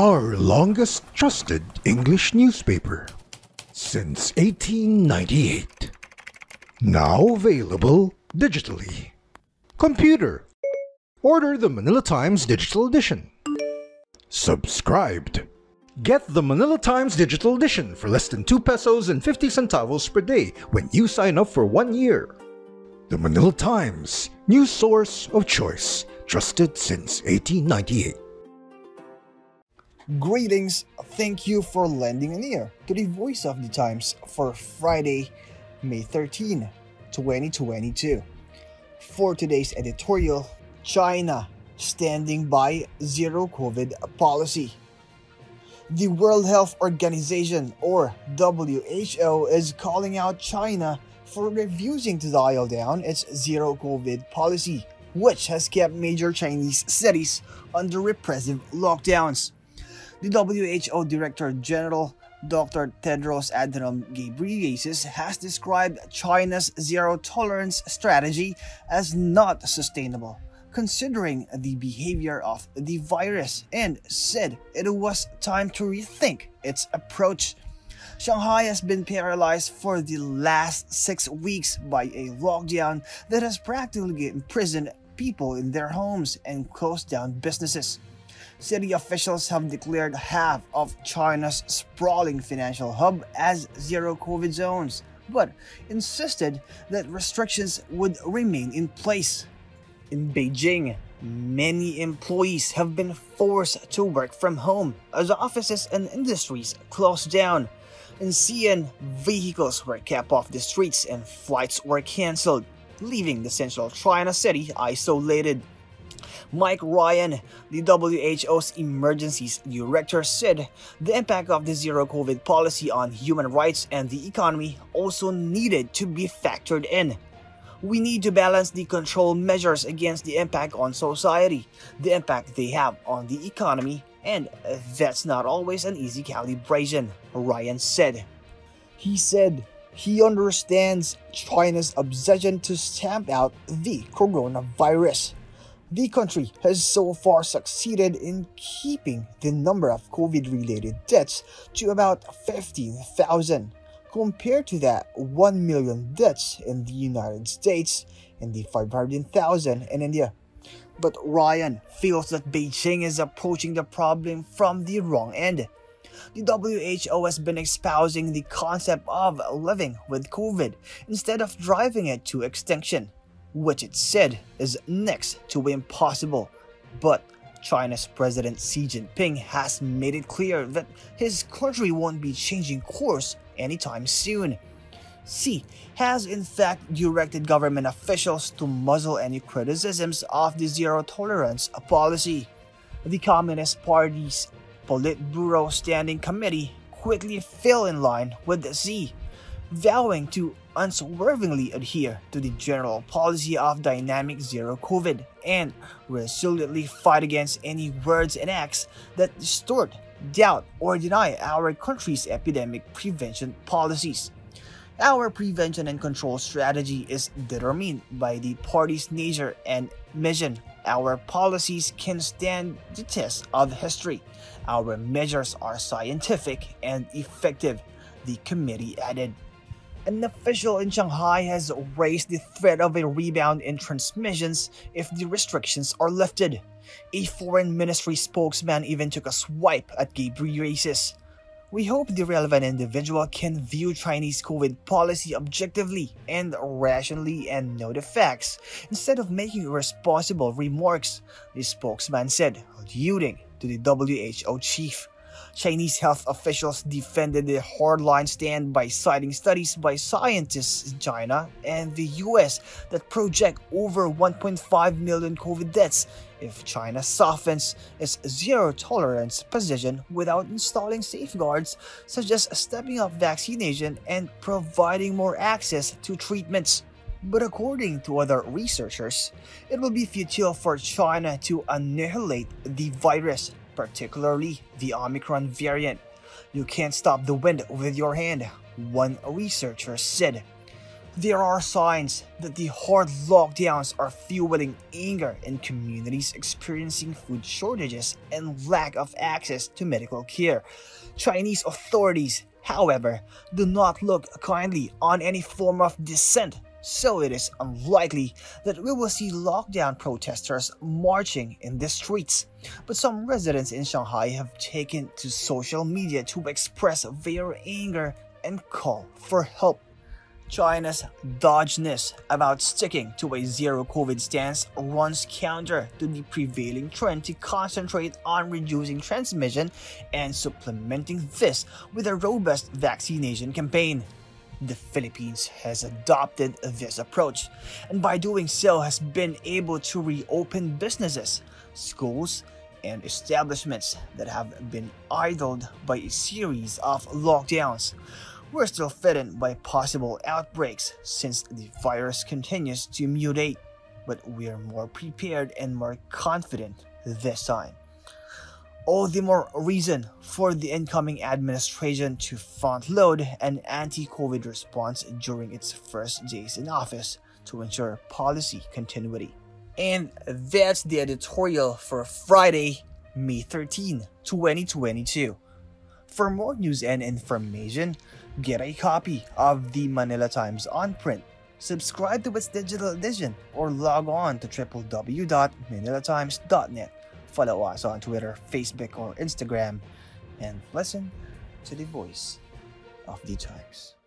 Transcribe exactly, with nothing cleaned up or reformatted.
our longest trusted English newspaper since eighteen ninety-eight. Now available digitally. Computer. Order the Manila Times Digital Edition. Subscribed. Get the Manila Times Digital Edition for less than two pesos and fifty centavos per day when you sign up for one year. The Manila Times, new source of choice, trusted since eighteen ninety-eight. Greetings, thank you for lending an ear to the Voice of the Times for Friday, May thirteenth, twenty twenty-two. For today's editorial, China standing by zero COVID policy. The World Health Organization, or W H O, is calling out China for refusing to dial down its zero COVID policy, which has kept major Chinese cities under repressive lockdowns. The W H O Director General, Doctor Tedros Adhanom Ghebreyesus, has described China's zero-tolerance strategy as not sustainable, considering the behavior of the virus, and said it was time to rethink its approach. Shanghai has been paralyzed for the last six weeks by a lockdown that has practically imprisoned people in their homes and closed down businesses. City officials have declared half of China's sprawling financial hub as zero-COVID zones, but insisted that restrictions would remain in place. In Beijing, many employees have been forced to work from home as offices and industries closed down. In Xi'an, vehicles were kept off the streets and flights were cancelled, leaving the central China city isolated. Mike Ryan, the W H O's Emergencies Director, said the impact of the zero-COVID policy on human rights and the economy also needed to be factored in. We need to balance the control measures against the impact on society, the impact they have on the economy, and that's not always an easy calibration, Ryan said. He said he understands China's obsession to stamp out the coronavirus. The country has so far succeeded in keeping the number of COVID-related deaths to about fifteen thousand. Compared to that one million deaths in the United States and the five hundred thousand in India. But Ryan feels that Beijing is approaching the problem from the wrong end. The W H O has been espousing the concept of living with COVID instead of driving it to extinction, which it said is next to impossible. But China's President Xi Jinping has made it clear that his country won't be changing course anytime soon. Xi has in fact directed government officials to muzzle any criticisms of the zero-tolerance policy. The Communist Party's Politburo Standing Committee quickly fell in line with Xi, vowing to unswervingly adhere to the general policy of dynamic zero COVID and resolutely fight against any words and acts that distort, doubt, or deny our country's epidemic prevention policies. Our prevention and control strategy is determined by the party's nature and mission. Our policies can stand the test of history. Our measures are scientific and effective, the committee added. An official in Shanghai has raised the threat of a rebound in transmissions if the restrictions are lifted. A foreign ministry spokesman even took a swipe at Ghebreyesus. We hope the relevant individual can view Chinese COVID policy objectively and rationally and know the facts, instead of making irresponsible remarks, the spokesman said, alluding to the W H O chief. Chinese health officials defended their hardline stand by citing studies by scientists in China and the U S that project over one point five million COVID deaths if China softens its zero-tolerance position without installing safeguards such as stepping up vaccination and providing more access to treatments. But according to other researchers, it will be futile for China to annihilate the virus, particularly the Omicron variant. You can't stop the wind with your hand, one researcher said. There are signs that the hard lockdowns are fueling anger in communities experiencing food shortages and lack of access to medical care. Chinese authorities, however, do not look kindly on any form of dissent, so it is unlikely that we will see lockdown protesters marching in the streets. But some residents in Shanghai have taken to social media to express their anger and call for help. China's doddiness about sticking to a zero-COVID stance runs counter to the prevailing trend to concentrate on reducing transmission and supplementing this with a robust vaccination campaign. The Philippines has adopted this approach, and by doing so has been able to reopen businesses, schools, and establishments that have been idled by a series of lockdowns. We're still threatened by possible outbreaks since the virus continues to mutate, but we're more prepared and more confident this time. All the more reason for the incoming administration to front-load an anti-COVID response during its first days in office to ensure policy continuity. And that's the editorial for Friday, May thirteenth, twenty twenty-two. For more news and information, get a copy of the Manila Times on print, subscribe to its digital edition, or log on to w w w dot manila times dot net. Follow us on Twitter, Facebook, or Instagram, and listen to the voice of the Times.